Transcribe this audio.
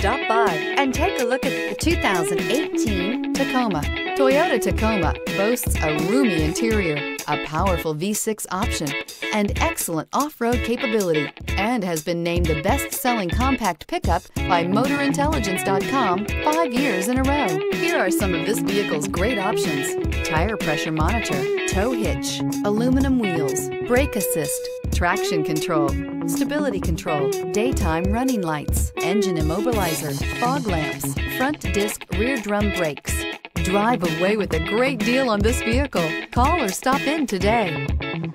stop by and take a look at the 2018 Tacoma. Toyota Tacoma boasts a roomy interior, a powerful V6 option, and excellent off-road capability, and has been named the best-selling compact pickup by MotorIntelligence.com 5 years in a row. Here are some of this vehicle's great options: tire pressure monitor, tow hitch, aluminum wheels, brake assist, traction control, stability control, daytime running lights, engine immobilizer, fog lamps, front disc rear drum brakes. Drive away with a great deal on this vehicle. Call or stop in today.